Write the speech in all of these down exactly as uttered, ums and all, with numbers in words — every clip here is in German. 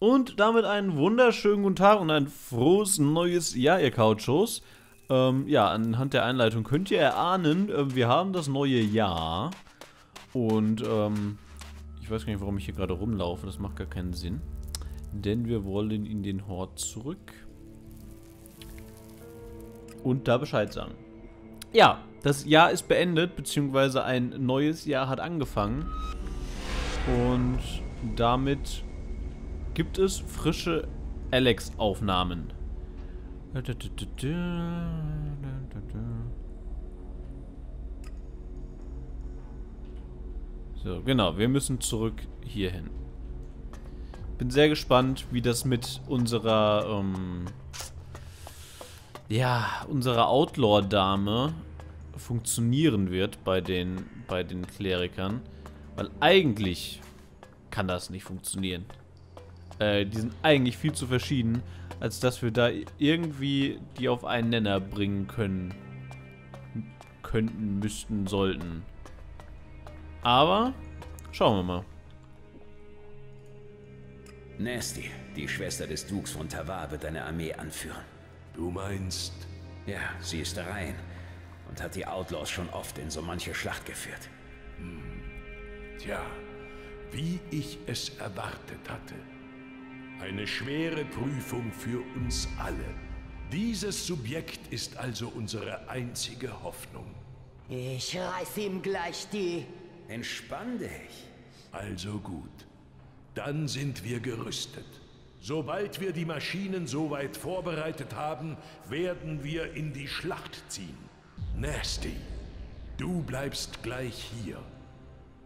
Und damit einen wunderschönen guten Tag und ein frohes neues Jahr, ihr Couchos. Ähm, ja, anhand der Einleitung könnt ihr erahnen, äh, wir haben das neue Jahr. Und, ähm, ich weiß gar nicht, warum ich hier gerade rumlaufe, das macht gar keinen Sinn. Denn wir wollen in den Hort zurück. Und da Bescheid sagen. Ja, das Jahr ist beendet, beziehungsweise ein neues Jahr hat angefangen. Und damit gibt es frische Elex-Aufnahmen. So, genau. Wir müssen zurück hierhin. Bin sehr gespannt, wie das mit unserer, ähm, ja, unserer Outlaw-Dame funktionieren wird bei den, bei den Klerikern. Weil eigentlich kann das nicht funktionieren. Äh, die sind eigentlich viel zu verschieden, als dass wir da irgendwie die auf einen Nenner bringen können. Könnten, müssten, sollten. Aber schauen wir mal. Nasty, die Schwester des Dukes von Tavar, wird eine Armee anführen. Du meinst? Ja, sie ist rein und hat die Outlaws schon oft in so manche Schlacht geführt. Hm. Tja, wie ich es erwartet hatte. Eine schwere Prüfung für uns alle. Dieses Subjekt ist also unsere einzige Hoffnung. Ich reiß ihm gleich die... Entspann dich. Also gut. Dann sind wir gerüstet. Sobald wir die Maschinen soweit vorbereitet haben, werden wir in die Schlacht ziehen. Nasty, du bleibst gleich hier.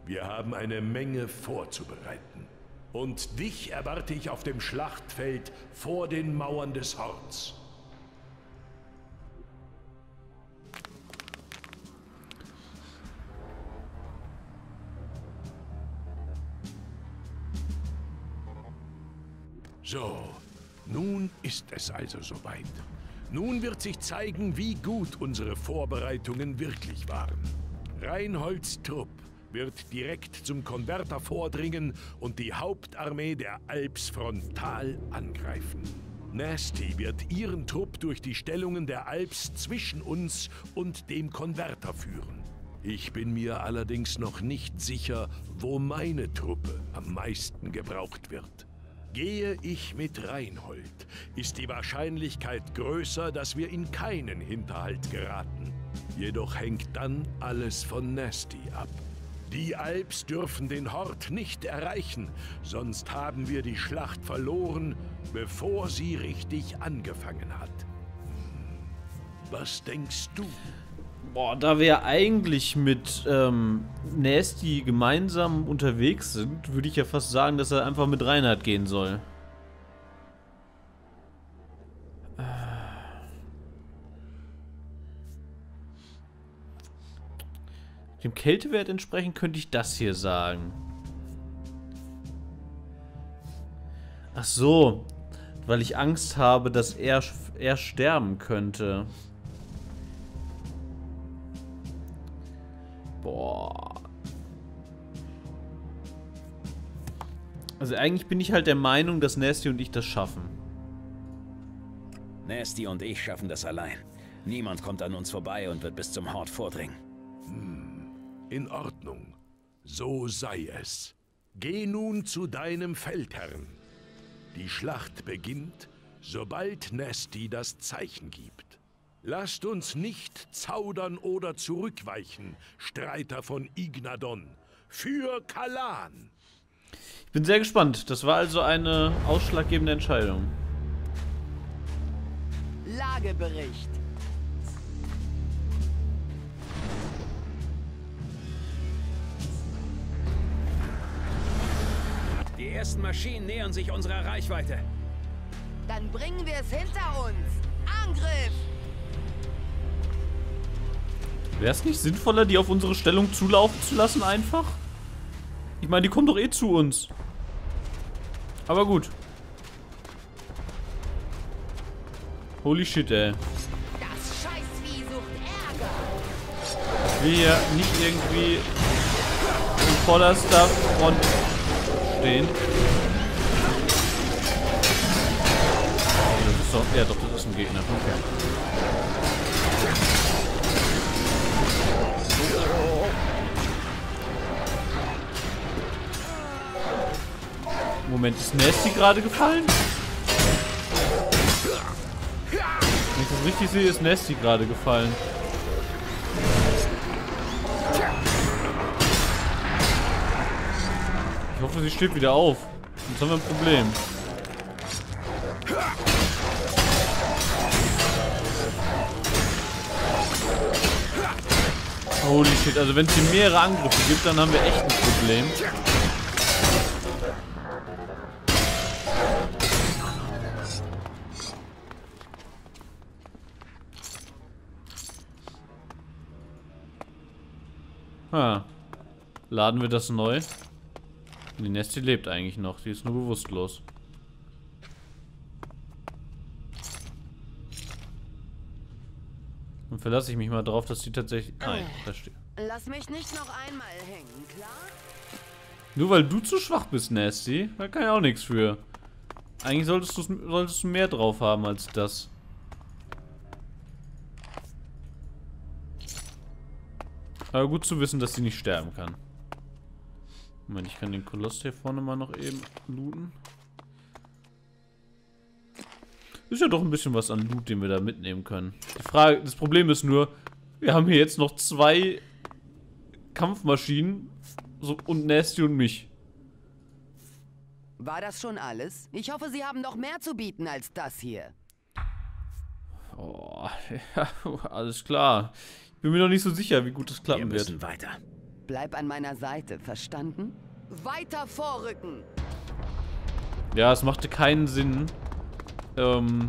Wir haben eine Menge vorzubereiten. Und dich erwarte ich auf dem Schlachtfeld vor den Mauern des Horts. So, nun ist es also soweit. Nun wird sich zeigen, wie gut unsere Vorbereitungen wirklich waren. Reinholds Trupp wird direkt zum Konverter vordringen und die Hauptarmee der Alps frontal angreifen. Nasty wird ihren Trupp durch die Stellungen der Alps zwischen uns und dem Konverter führen. Ich bin mir allerdings noch nicht sicher, wo meine Truppe am meisten gebraucht wird. Gehe ich mit Reinhold, ist die Wahrscheinlichkeit größer, dass wir in keinen Hinterhalt geraten. Jedoch hängt dann alles von Nasty ab. Die Alps dürfen den Hort nicht erreichen, sonst haben wir die Schlacht verloren, bevor sie richtig angefangen hat. Was denkst du? Boah, da wir eigentlich mit ähm, Nasty gemeinsam unterwegs sind, würde ich ja fast sagen, dass er einfach mit Reinhard gehen soll. Dem Kältewert entsprechend könnte ich das hier sagen. Ach so, weil ich Angst habe, dass er, er sterben könnte. Boah. Also eigentlich bin ich halt der Meinung, dass Nasty und ich das schaffen. Nasty und ich schaffen das allein. Niemand kommt an uns vorbei und wird bis zum Hort vordringen. Hm. In Ordnung. So sei es. Geh nun zu deinem Feldherrn. Die Schlacht beginnt, sobald Nasty das Zeichen gibt. Lasst uns nicht zaudern oder zurückweichen, Streiter von Ignadon. Für Kalan! Ich bin sehr gespannt. Das war also eine ausschlaggebende Entscheidung. Lagebericht. Die ersten Maschinen nähern sich unserer Reichweite. Dann bringen wir es hinter uns. Angriff! Wäre es nicht sinnvoller, die auf unsere Stellung zulaufen zu lassen einfach? Ich meine, die kommen doch eh zu uns. Aber gut. Holy shit, ey. Das Scheißvieh sucht Ärger. Ich will hier nicht irgendwie in vorderster Front stehen. Ja, doch, das ist ein Gegner. Okay. Moment, ist Nasty gerade gefallen? Wenn ich das richtig sehe, ist Nasty gerade gefallen. Ich hoffe, sie steht wieder auf. Sonst haben wir ein Problem. Holy shit, also wenn es hier mehrere Angriffe gibt, dann haben wir echt ein Problem. Ha. Laden wir das neu? Die Nessie lebt eigentlich noch, die ist nur bewusstlos. Dann verlasse ich mich mal drauf, dass die tatsächlich... Nein, da steht. Lass mich nicht noch einmal hängen, klar? Nur weil du zu schwach bist, Nessie, da kann ich auch nichts für. Eigentlich solltest, solltest du mehr drauf haben als das. Aber gut zu wissen, dass sie nicht sterben kann. Moment, ich kann den Koloss hier vorne mal noch eben looten. Ist ja doch ein bisschen was an Loot, den wir da mitnehmen können. Die Frage, das Problem ist nur, wir haben hier jetzt noch zwei Kampfmaschinen so, und Nasty und mich. War das schon alles? Ich hoffe, Sie haben noch mehr zu bieten als das hier. Oh, ja, alles klar. Ich bin mir noch nicht so sicher, wie gut das klappen wird. Wir müssen weiter. Bleib an meiner Seite, verstanden? Weiter vorrücken! Ja, es machte keinen Sinn, Ähm,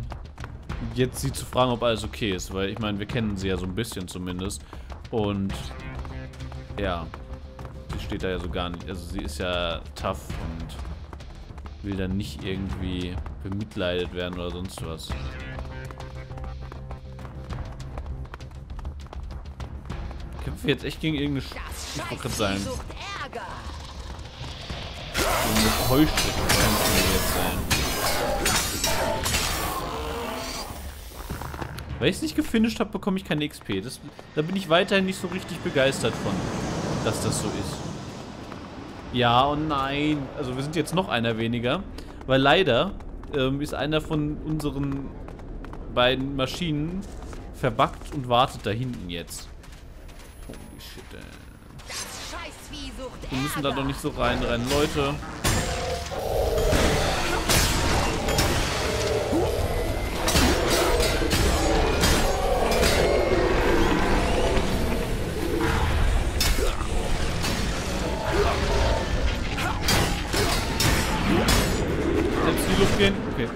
jetzt sie zu fragen, ob alles okay ist, weil ich meine, wir kennen sie ja so ein bisschen zumindest und ja, sie steht da ja so gar nicht, also sie ist ja tough und will dann nicht irgendwie bemitleidet werden oder sonst was. Kämpfen wir jetzt echt gegen irgendeine Scheiße sein? Irgendeine Heuschrecke könnten wir jetzt sein. Weil ich es nicht gefinisht habe, bekomme ich keine X P. Das, da bin ich weiterhin nicht so richtig begeistert von, dass das so ist. Ja und nein. Also wir sind jetzt noch einer weniger. Weil leider ähm, ist einer von unseren beiden Maschinen verbuggt und wartet da hinten jetzt. Holy shit, ey. Wir müssen da doch nicht so rein, rein, Leute. Gehen? Okay.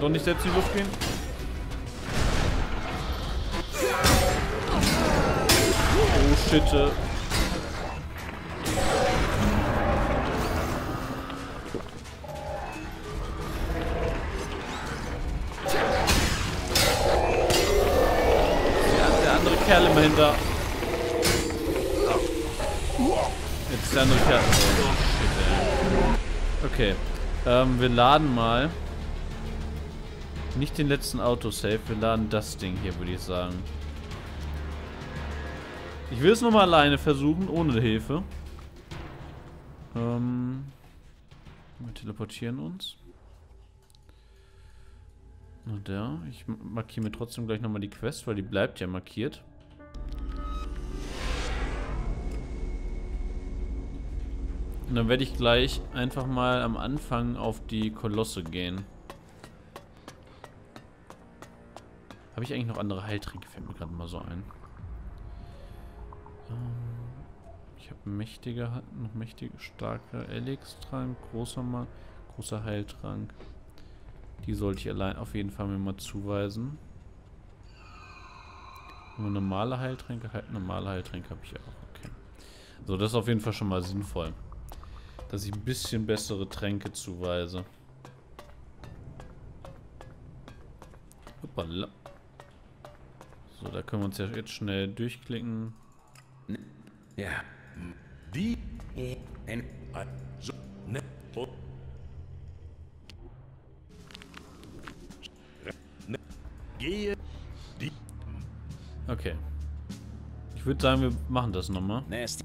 Doch nicht selbst in die Luft gehen? Oh shit. Der andere Kerl immer hinter. Jetzt ist der andere Kerl. Oh shit, ey. Okay. Ähm, wir laden mal. Nicht den letzten Autosave, wir laden das Ding hier, würde ich sagen. Ich will es nochmal alleine versuchen, ohne Hilfe. Ähm, wir teleportieren uns. Und ja, ich markiere mir trotzdem gleich nochmal die Quest, weil die bleibt ja markiert. Und dann werde ich gleich einfach mal am Anfang auf die Kolosse gehen. Habe ich eigentlich noch andere Heiltränke? Fällt mir gerade mal so ein. Ich habe mächtige, noch mächtige, starke Elex-Trank, großer, mal, großer Heiltrank. Die sollte ich allein auf jeden Fall mir mal zuweisen. Nur normale Heiltränke, normale Heiltränke habe ich auch. Okay. So, das ist auf jeden Fall schon mal sinnvoll, dass ich ein bisschen bessere Tränke zuweise. Hoppala. So, da können wir uns ja jetzt schnell durchklicken. Ja. Die. Gehe die. Okay. Ich würde sagen, wir machen das nochmal. Nasty.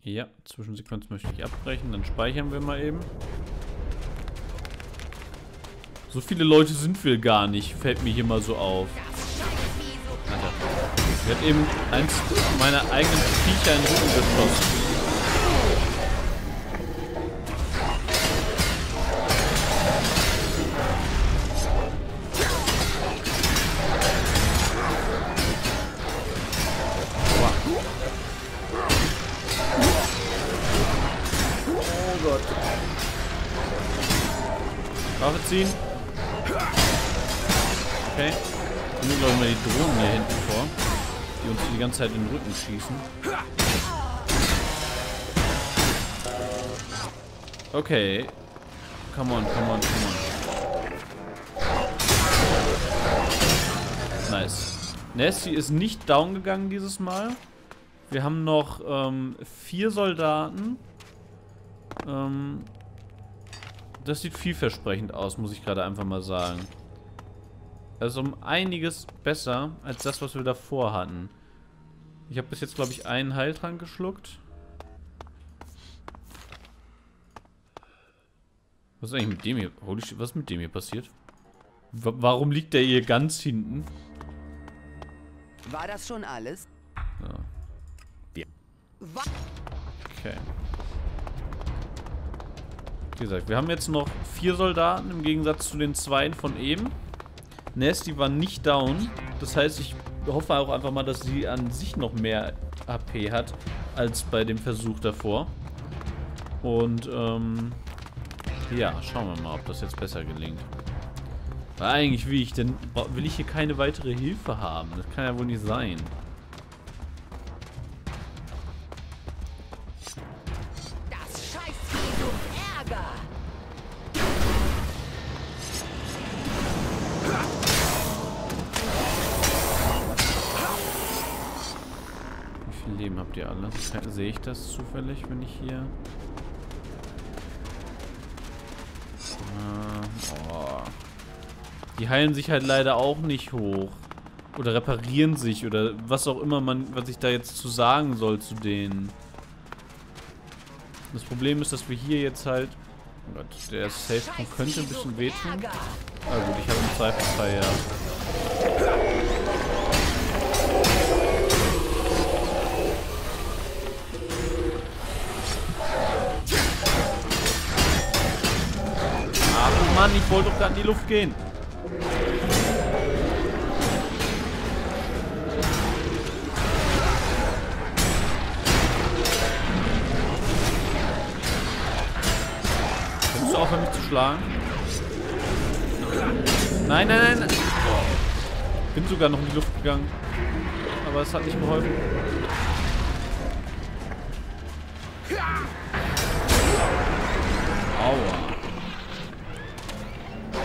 Ja, Zwischensequenz möchte ich abbrechen. Dann speichern wir mal eben. So viele Leute sind wir gar nicht. Fällt mir hier mal so auf. Alter. Ich werde eben eins meiner eigenen Viecher in den Rücken geschossen. Waffe ziehen. Okay. Dann nehmen wir mal die Drohnen hier hinten vor, die uns die ganze Zeit in den Rücken schießen. Okay. Come on, come on, come on. Nice. Nessie ist nicht down gegangen dieses Mal. Wir haben noch ähm, vier Soldaten. Ähm... Das sieht vielversprechend aus, muss ich gerade einfach mal sagen. Also um einiges besser als das, was wir davor hatten. Ich habe bis jetzt, glaube ich, einen Heiltrank geschluckt. Was ist eigentlich mit dem hier? Holy shit, was ist mit dem hier passiert? W- warum liegt der hier ganz hinten? War das schon alles? Ja. Okay. Wie gesagt, wir haben jetzt noch vier Soldaten im Gegensatz zu den zwei von eben. Nasty war nicht down. Das heißt, ich hoffe auch einfach mal, dass sie an sich noch mehr H P hat als bei dem Versuch davor. Und ähm, ja, schauen wir mal, ob das jetzt besser gelingt. Weil eigentlich will ich denn, will ich hier keine weitere Hilfe haben. Das kann ja wohl nicht sein. Alle. Sehe ich das zufällig, wenn ich hier... Ah, oh. Die heilen sich halt leider auch nicht hoch. Oder reparieren sich oder was auch immer man, was ich da jetzt zu sagen soll zu denen. Das Problem ist, dass wir hier jetzt halt... Oh Gott, der Safe könnte ein bisschen wehtun. Ah gut, ich habe einen Zweifelsfall, ja. Mann, ich wollte doch gerade in die Luft gehen. Kannst du aufhören, mich zu schlagen? Nein, nein, nein. Bin sogar noch in die Luft gegangen. Aber es hat nicht geholfen. Aua.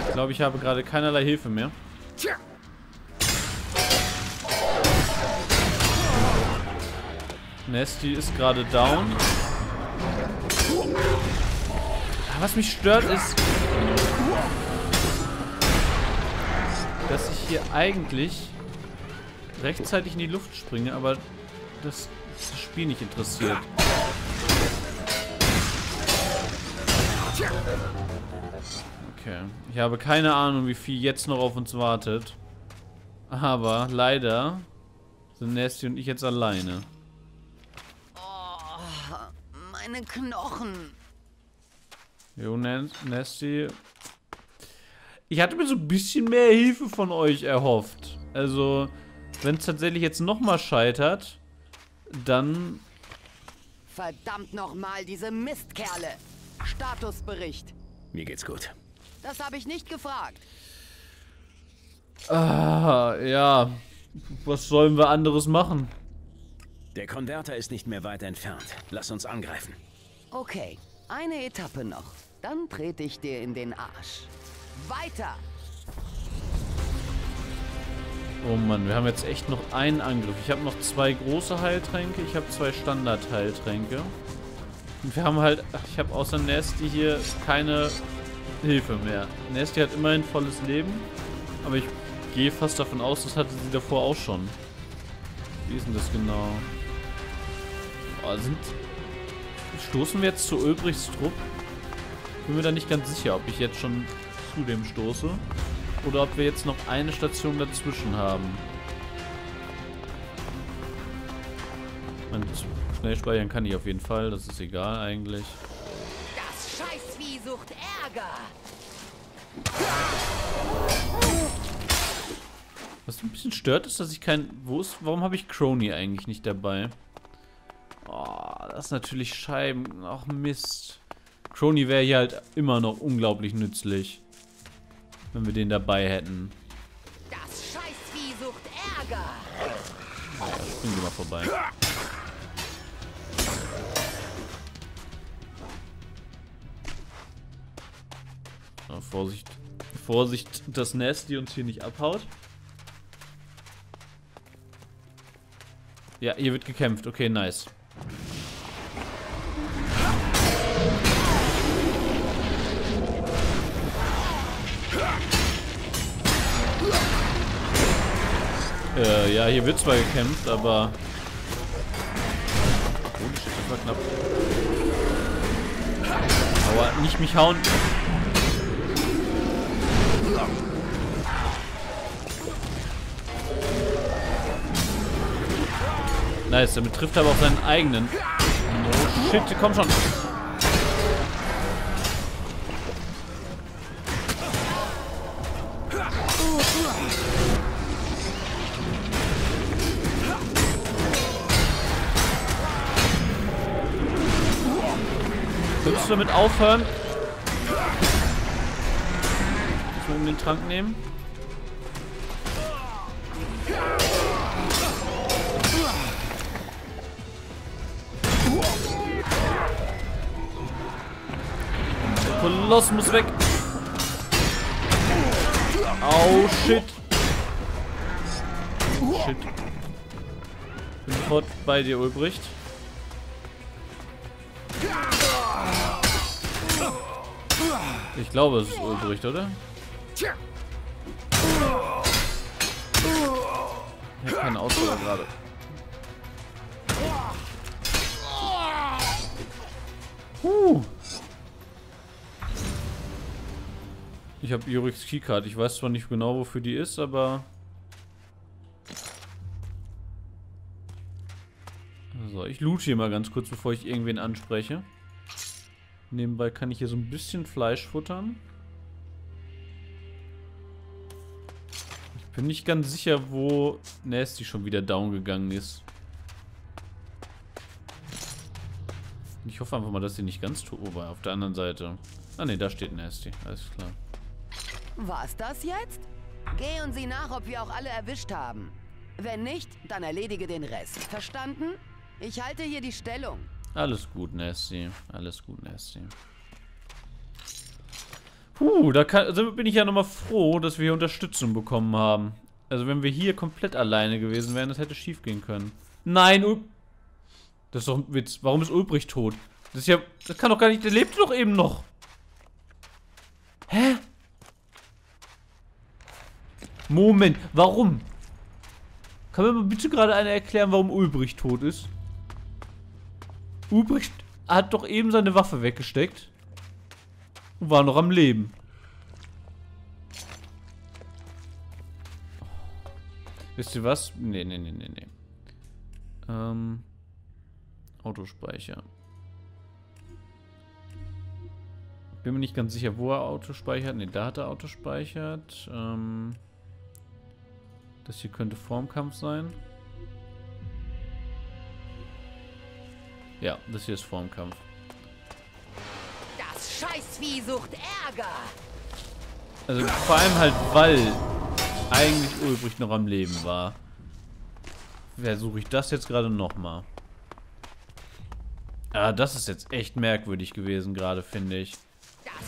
Ich glaube, ich habe gerade keinerlei Hilfe mehr. Nasty ist gerade down. Was mich stört ist, dass ich hier eigentlich rechtzeitig in die Luft springe, aber das, das Spiel nicht interessiert. Okay. Ich habe keine Ahnung, wie viel jetzt noch auf uns wartet. Aber leider sind Nasty und ich jetzt alleine. Oh, meine Knochen. Jo, Nasty. Ich hatte mir so ein bisschen mehr Hilfe von euch erhofft. Also, wenn es tatsächlich jetzt nochmal scheitert, dann... Verdammt nochmal, diese Mistkerle. Statusbericht. Mir geht's gut. Das habe ich nicht gefragt. Ah, ja. Was sollen wir anderes machen? Der Konverter ist nicht mehr weit entfernt. Lass uns angreifen. Okay, eine Etappe noch. Dann trete ich dir in den Arsch. Weiter! Oh Mann, wir haben jetzt echt noch einen Angriff. Ich habe noch zwei große Heiltränke. Ich habe zwei Standard-Heiltränke. Und wir haben halt... Ich habe außer Nasty hier keine... Hilfe mehr. Nasty hat immerhin volles Leben, aber ich gehe fast davon aus, das hatte sie davor auch schon. Wie ist denn das genau? Oh, sind... Stoßen wir jetzt zu Ulbrichts Trupp? Bin mir da nicht ganz sicher, ob ich jetzt schon zu dem stoße oder ob wir jetzt noch eine Station dazwischen haben. Und schnell speichern kann ich auf jeden Fall, das ist egal eigentlich. Das Scheißvieh sucht Ärger. Was ein bisschen stört ist, dass ich kein... Wo ist, warum habe ich Crony eigentlich nicht dabei? Oh, das ist natürlich Scheiben. Ach Mist. Crony wäre hier halt immer noch unglaublich nützlich, wenn wir den dabei hätten. Das Scheißvieh sucht Ärger. Springen wir mal vorbei. So, Vorsicht. Vorsicht, dass Nasty uns hier nicht abhaut. Ja, hier wird gekämpft. Okay, nice. Äh, ja, hier wird zwar gekämpft, aber... Oh, das steht einfach knapp. Aber nicht mich hauen. Nice, damit trifft er aber auch seinen eigenen. Oh shit, komm schon. Könntest du damit aufhören? Muss man ihm den Trank nehmen? Los, muss weg. Oh shit. Shit. Bin sofort bei dir, Ulbricht. Ich glaube, es ist Ulbricht, oder? Ich habe keine Ausdauer gerade. Uh. Ich habe Juriks Keycard. Ich weiß zwar nicht genau, wofür die ist, aber... So, ich loot hier mal ganz kurz, bevor ich irgendwen anspreche. Nebenbei kann ich hier so ein bisschen Fleisch futtern. Ich bin nicht ganz sicher, wo Nasty schon wieder down gegangen ist. Ich hoffe einfach mal, dass sie nicht ganz tot war. Auf der anderen Seite. Ah ne, da steht Nasty. Alles klar. War's das jetzt? Gehen Sie nach, ob wir auch alle erwischt haben. Wenn nicht, dann erledige den Rest. Verstanden? Ich halte hier die Stellung. Alles gut, Nasty. Alles gut, Nasty. Puh, da kann, also bin ich ja nochmal froh, dass wir hier Unterstützung bekommen haben. Also wenn wir hier komplett alleine gewesen wären, das hätte schief gehen können. Nein, Ul... Das ist doch ein Witz. Warum ist Ulbricht tot? Das ist ja... Das kann doch gar nicht... Der lebt doch eben noch. Hä? Moment, warum? Kann mir mal bitte gerade einer erklären, warum Ulbricht tot ist? Ulbricht hat doch eben seine Waffe weggesteckt und war noch am Leben. Oh. Wisst ihr was? Nee, nee, nee, nee, nee. Ähm, Autospeicher. Bin mir nicht ganz sicher, wo er autospeichert. Ne, da hat er autospeichert. Ähm... Das hier könnte vorm Kampf sein. Ja, das hier ist vorm Kampf. Das Scheißvieh sucht Ärger. Also vor allem halt, weil eigentlich Ulbricht noch am Leben war. Versuche ich das jetzt gerade nochmal. Ah, das ist jetzt echt merkwürdig gewesen gerade, finde ich.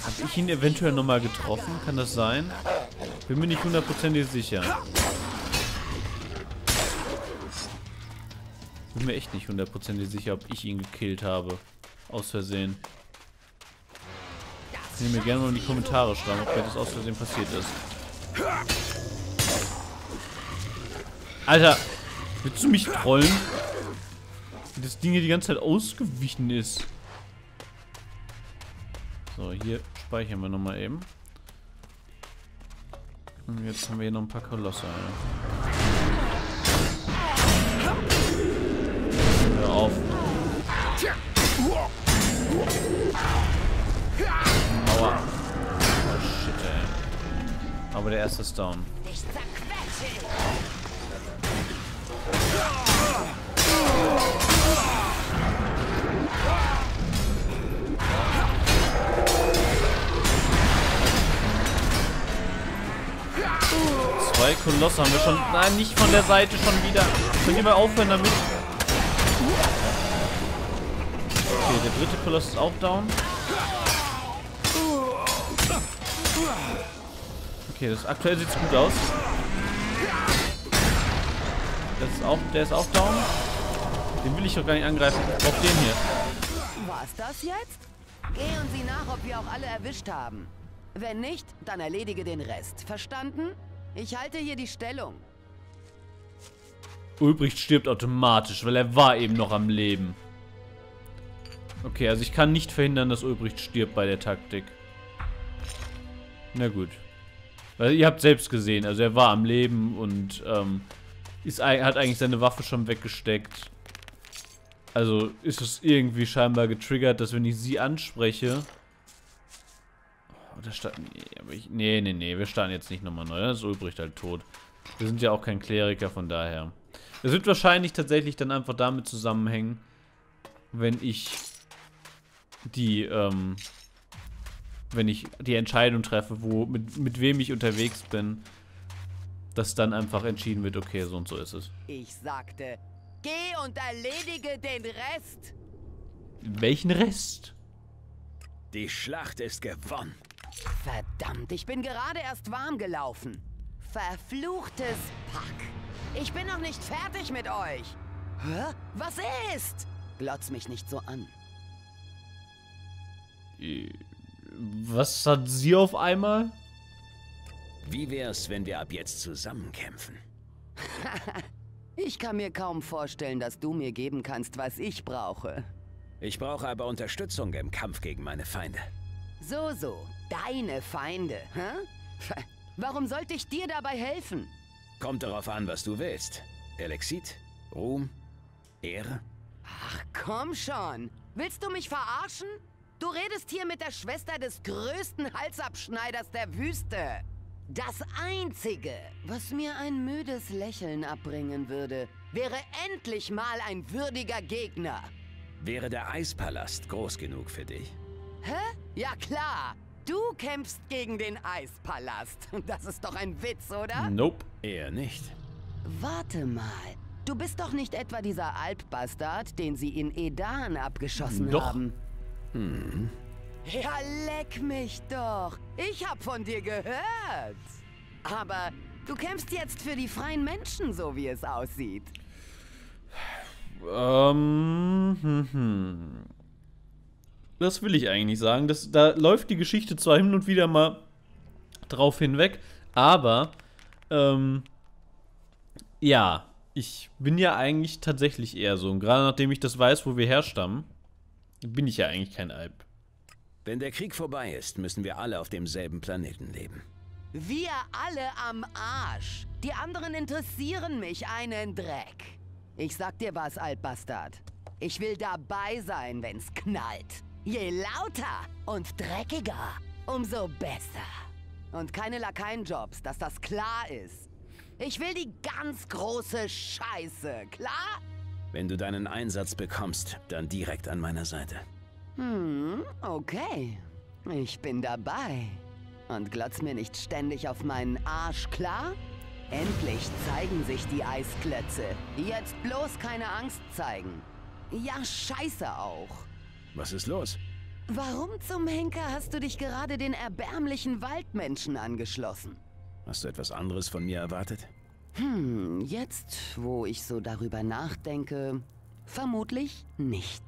Habe ich ihn eventuell nochmal getroffen? Kann das sein? Bin mir nicht hundertprozentig sicher. Bin mir echt nicht hundertprozentig sicher, ob ich ihn gekillt habe. Aus Versehen. Könnt ihr mir gerne mal in die Kommentare schreiben, ob mir das aus Versehen passiert ist. Alter, willst du mich trollen? Wie das Ding hier die ganze Zeit ausgewichen ist. So, hier speichern wir nochmal eben. Und jetzt haben wir hier noch ein paar Kolosse. Alter. Hör auf. Aua. Oh shit, ey. Aber der erste ist down. Zwei Kolosse haben wir schon. Nein, nicht von der Seite schon wieder. Könnt ihr mal aufhören damit? Okay, der dritte Koloss ist auch down. Okay, das aktuell sieht es gut aus. Das ist auch, der ist auch down. Den will ich doch gar nicht angreifen. Auf den hier. War's das jetzt? Gehen Sie nach, ob wir auch alle erwischt haben. Wenn nicht, dann erledige den Rest. Verstanden? Ich halte hier die Stellung. Ulbricht stirbt automatisch, weil er war eben noch am Leben. Okay, also ich kann nicht verhindern, dass Ulbricht stirbt bei der Taktik. Na gut. Weil ihr habt selbst gesehen, also er war am Leben und ähm, ist, hat eigentlich seine Waffe schon weggesteckt. Also ist es irgendwie scheinbar getriggert, dass wenn ich sie anspreche... Oh, das stand, nee, aber ich, nee, nee, nee, wir starten jetzt nicht nochmal neu. Das ist Ulbricht halt tot. Wir sind ja auch kein Kleriker, von daher. Das wird wahrscheinlich tatsächlich dann einfach damit zusammenhängen, wenn ich die... Ähm, wenn ich die Entscheidung treffe, wo mit, mit wem ich unterwegs bin, dass dann einfach entschieden wird, okay, so und so ist es. Ich sagte, geh und erledige den Rest. Welchen Rest? Die Schlacht ist gewonnen. Verdammt, ich bin gerade erst warm gelaufen. Verfluchtes Pack. Ich bin noch nicht fertig mit euch. Hä? Was ist? Glotz mich nicht so an. Ich Was hat sie auf einmal? Wie wär's, wenn wir ab jetzt zusammen kämpfen? Ich kann mir kaum vorstellen, dass du mir geben kannst, was ich brauche. Ich brauche aber Unterstützung im Kampf gegen meine Feinde. So, so. Deine Feinde, hä? Warum sollte ich dir dabei helfen? Kommt darauf an, was du willst. Elexit, Ruhm, Ehre. Ach, komm schon. Willst du mich verarschen? Du redest hier mit der Schwester des größten Halsabschneiders der Wüste. Das Einzige, was mir ein müdes Lächeln abbringen würde, wäre endlich mal ein würdiger Gegner. Wäre der Eispalast groß genug für dich? Hä? Ja klar. Du kämpfst gegen den Eispalast. Das ist doch ein Witz, oder? Nope, eher nicht. Warte mal. Du bist doch nicht etwa dieser Alpbastard, den sie in Edan abgeschossen doch. haben. Hm. Ja, leck mich doch. Ich hab von dir gehört. Aber du kämpfst jetzt für die freien Menschen, so wie es aussieht. Ähm, hm, hm. Das will ich eigentlich nicht sagen. Das, da läuft die Geschichte zwar hin und wieder mal drauf hinweg, aber ähm, ja, ich bin ja eigentlich tatsächlich eher so. Und gerade nachdem ich das weiß, wo wir herstammen, bin ich ja eigentlich kein Alp. Wenn der Krieg vorbei ist, müssen wir alle auf demselben Planeten leben. Wir alle am Arsch. Die anderen interessieren mich einen Dreck. Ich sag dir was, Altbastard. Ich will dabei sein, wenn's knallt. Je lauter und dreckiger, umso besser. Und keine Lakaienjobs, dass das klar ist. Ich will die ganz große Scheiße, klar? Wenn du deinen Einsatz bekommst, dann direkt an meiner Seite. Hm, okay. Ich bin dabei. Und glotz mir nicht ständig auf meinen Arsch, klar? Endlich zeigen sich die Eisklötze. Jetzt bloß keine Angst zeigen. Ja, scheiße auch. Was ist los? Warum zum Henker hast du dich gerade den erbärmlichen Waldmenschen angeschlossen? Hast du etwas anderes von mir erwartet? Hm, jetzt, wo ich so darüber nachdenke, vermutlich nicht.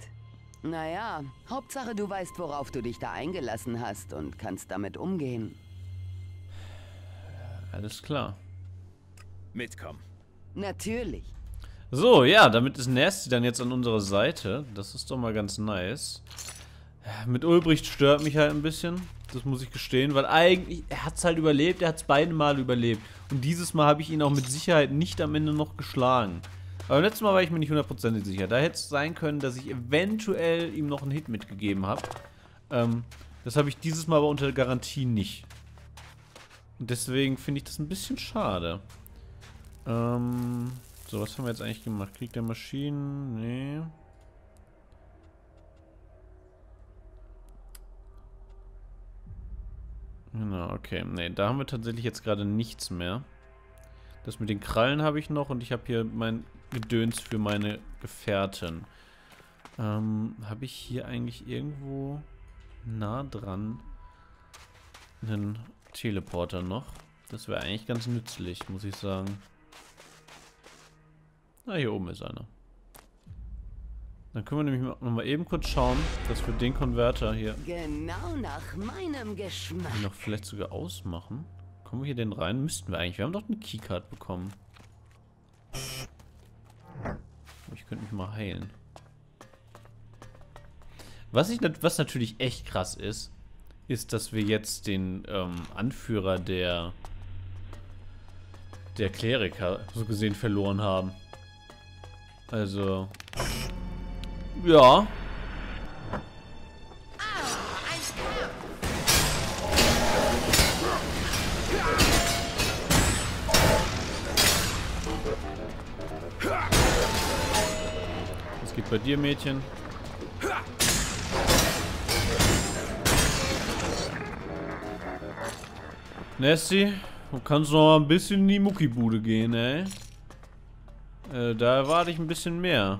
Naja, Hauptsache du weißt, worauf du dich da eingelassen hast und kannst damit umgehen. Alles klar. Mitkommen. Natürlich. So, ja, damit ist Nasty dann jetzt an unserer Seite. Das ist doch mal ganz nice. Mit Ulbricht stört mich halt ein bisschen. Das muss ich gestehen, weil eigentlich, er hat es halt überlebt, er hat es beide Mal überlebt. Und dieses Mal habe ich ihn auch mit Sicherheit nicht am Ende noch geschlagen. Aber letztes Mal war ich mir nicht hundertprozentig sicher. Da hätte es sein können, dass ich eventuell ihm noch einen Hit mitgegeben habe. Ähm, das habe ich dieses Mal aber unter Garantie nicht. Und deswegen finde ich das ein bisschen schade. Ähm, so, was haben wir jetzt eigentlich gemacht? Krieg der Maschinen? Nee. Genau, okay. Nee, da haben wir tatsächlich jetzt gerade nichts mehr. Das mit den Krallen habe ich noch und ich habe hier mein Gedöns für meine Gefährten. Ähm, habe ich hier eigentlich irgendwo nah dran einen Teleporter noch? Das wäre eigentlich ganz nützlich, muss ich sagen. Na, hier oben ist einer. Dann können wir nämlich nochmal eben kurz schauen, dass wir den Konverter hier genau nach meinem Geschmack noch vielleicht sogar ausmachen. Kommen wir hier den rein? Müssten wir eigentlich. Wir haben doch eine Keycard bekommen. Ich könnte mich mal heilen. Was, ich, was natürlich echt krass ist, ist, dass wir jetzt den ähm, Anführer der der Kleriker so gesehen verloren haben. Also ja. Was geht bei dir, Mädchen? Nessie, du kannst noch mal ein bisschen in die Muckibude gehen, ey. Äh, da erwarte ich ein bisschen mehr.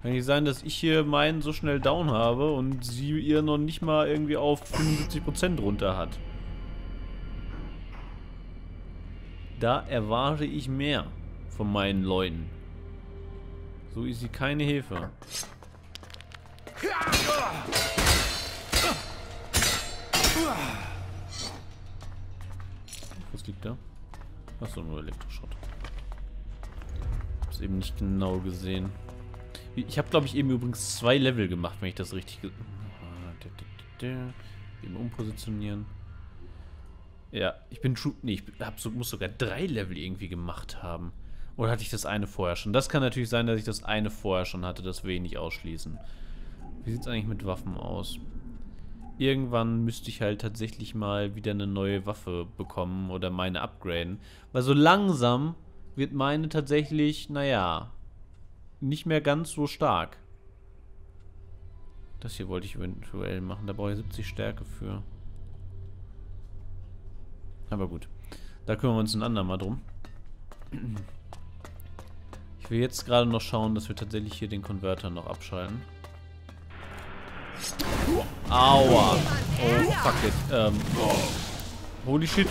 Kann nicht sein, dass ich hier meinen so schnell down habe und sie ihr noch nicht mal irgendwie auf fünfundsiebzig Prozent runter hat. Da erwarte ich mehr von meinen Leuten. So ist sie keine Hilfe. Was liegt da? Achso, nur Elektroschrott. Hab's eben nicht genau gesehen. Ich habe, glaube ich, eben übrigens zwei Level gemacht, wenn ich das richtig... Eben umpositionieren. Ja, ich bin... Nee, ich hab so, muss sogar drei Level irgendwie gemacht haben. Oder hatte ich das eine vorher schon? Das kann natürlich sein, dass ich das eine vorher schon hatte. Das will ich nicht ausschließen. Wie sieht es eigentlich mit Waffen aus? Irgendwann müsste ich halt tatsächlich mal wieder eine neue Waffe bekommen oder meine upgraden. Weil so langsam wird meine tatsächlich, naja... nicht mehr ganz so stark. Das hier wollte ich eventuell machen. Da brauche ich siebzig Stärke für. Aber gut. Da kümmern wir uns ein andermal drum. Ich will jetzt gerade noch schauen, dass wir tatsächlich hier den Konverter noch abschalten. Aua. Oh, fuck it. Ähm, oh. Holy shit.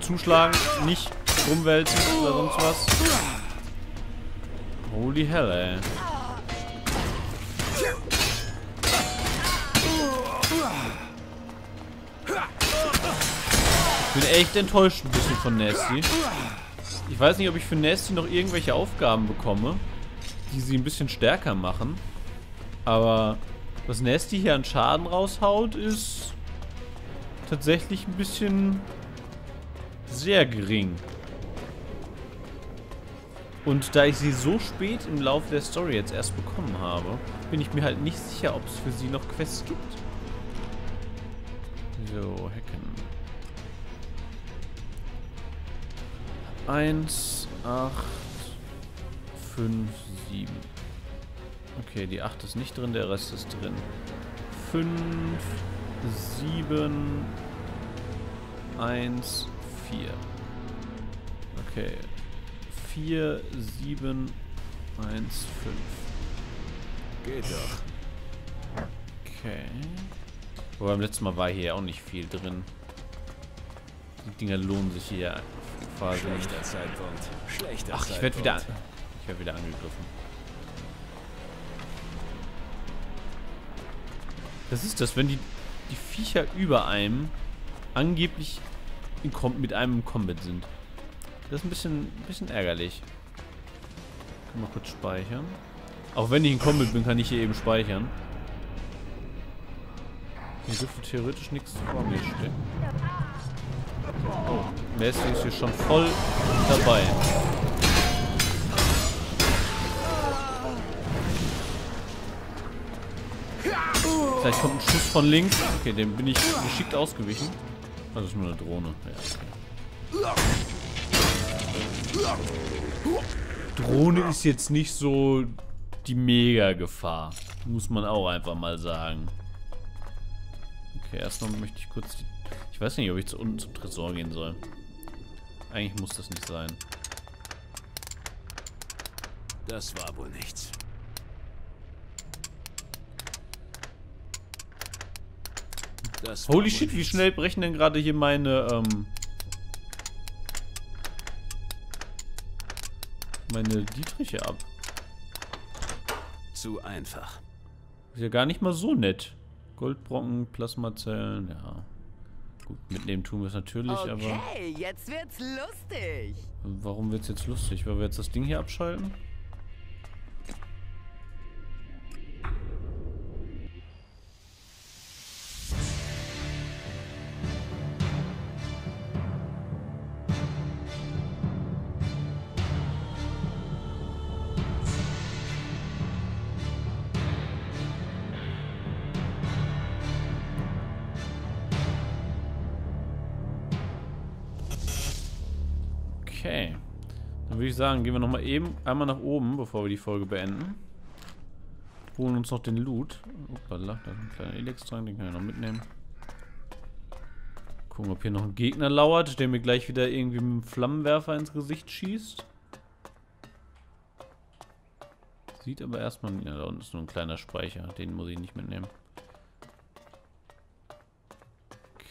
Zuschlagen. Nicht rumwälzen oder sonst was. Holy hell, ey. Ich bin echt enttäuscht ein bisschen von Nasty. Ich weiß nicht, ob ich für Nasty noch irgendwelche Aufgaben bekomme, die sie ein bisschen stärker machen. Aber was Nasty hier an Schaden raushaut, ist tatsächlich ein bisschen sehr gering. Und da ich sie so spät im Laufe der Story jetzt erst bekommen habe, bin ich mir halt nicht sicher, ob es für sie noch Quests gibt. So, hacken. eins, acht, fünf, sieben. Okay, die acht ist nicht drin, der Rest ist drin. fünf, sieben, eins, vier. Okay. vier, sieben, eins, fünf. Geht doch. Okay. Wobei beim letzten Mal war hier ja auch nicht viel drin. Die Dinger lohnen sich hier quasi. Schlechter Zeitpunkt. Schlechter Zeitpunkt. Ach, ich werde wieder, ich werd wieder angegriffen. Das ist das, wenn die, die Viecher über einem angeblich in, mit einem im Combat sind. Das ist ein bisschen, ein bisschen ärgerlich. Können wir kurz speichern. Auch wenn ich in Combat bin, kann ich hier eben speichern. Hier dürfte theoretisch nichts vor mir stehen. Oh, Nessie ist hier schon voll dabei. Vielleicht kommt ein Schuss von links. Okay, dem bin ich geschickt ausgewichen. Also ist nur eine Drohne. Ja, okay. Drohne ist jetzt nicht so die Mega-Gefahr. Muss man auch einfach mal sagen. Okay, erstmal möchte ich kurz... Ich weiß nicht, ob ich zu unten zum Tresor gehen soll. Eigentlich muss das nicht sein. Das war wohl nichts. Das Holy shit, wie schnell brechen denn gerade hier meine, ähm... meine Dietriche ab? Zu einfach. Ist ja gar nicht mal so nett. Goldbrocken, Plasmazellen, ja. Gut, mitnehmen tun wir es natürlich, okay, aber... Okay, jetzt wird's lustig. Warum wird's jetzt lustig? Weil wir jetzt das Ding hier abschalten? Okay, dann würde ich sagen, gehen wir nochmal eben einmal nach oben, bevor wir die Folge beenden. Holen uns noch den Loot. Uppala, da ist ein kleiner Elex dran, den können wir noch mitnehmen. Gucken, ob hier noch ein Gegner lauert, der mir gleich wieder irgendwie mit dem Flammenwerfer ins Gesicht schießt. Sieht aber erstmal, ja, da unten ist nur ein kleiner Speicher, den muss ich nicht mitnehmen.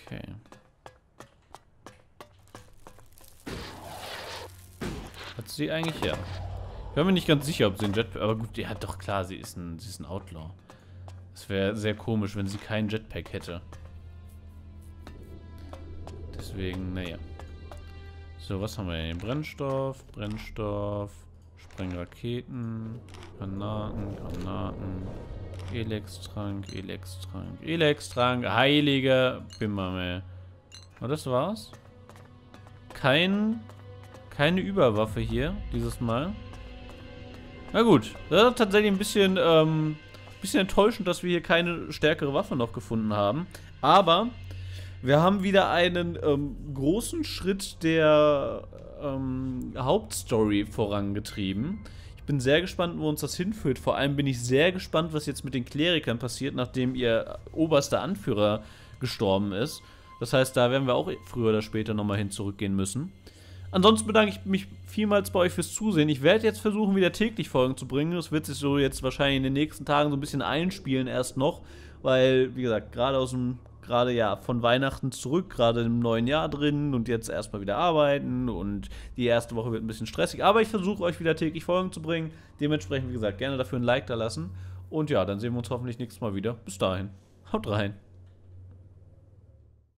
Okay. Hat sie eigentlich, ja. Ich bin mir nicht ganz sicher, ob sie einen Jetpack... Aber gut, ja doch klar, sie ist ein, sie ist ein Outlaw. Es wäre sehr komisch, wenn sie keinen Jetpack hätte. Deswegen, naja. So, was haben wir denn? Brennstoff, Brennstoff, Sprengraketen, Granaten, Granaten, Elex-Trank, Elex-Trank, Elex-Trank, heiliger Bimmermel. Und das war's. Kein... Keine Überwaffe hier, dieses Mal. Na gut, das ist tatsächlich ein bisschen, ähm, bisschen enttäuschend, dass wir hier keine stärkere Waffe noch gefunden haben. Aber wir haben wieder einen ähm, großen Schritt der ähm, Hauptstory vorangetrieben. Ich bin sehr gespannt, wo uns das hinführt. Vor allem bin ich sehr gespannt, was jetzt mit den Klerikern passiert, nachdem ihr oberster Anführer gestorben ist. Das heißt, da werden wir auch früher oder später nochmal hin zurückgehen müssen. Ansonsten bedanke ich mich vielmals bei euch fürs Zusehen. Ich werde jetzt versuchen, wieder täglich Folgen zu bringen. Das wird sich so jetzt wahrscheinlich in den nächsten Tagen so ein bisschen einspielen erst noch. Weil, wie gesagt, gerade aus dem, gerade ja von Weihnachten zurück, gerade im neuen Jahr drin und jetzt erstmal wieder arbeiten und die erste Woche wird ein bisschen stressig. Aber ich versuche euch wieder täglich Folgen zu bringen. Dementsprechend, wie gesagt, gerne dafür ein Like da lassen. Und ja, dann sehen wir uns hoffentlich nächstes Mal wieder. Bis dahin, haut rein.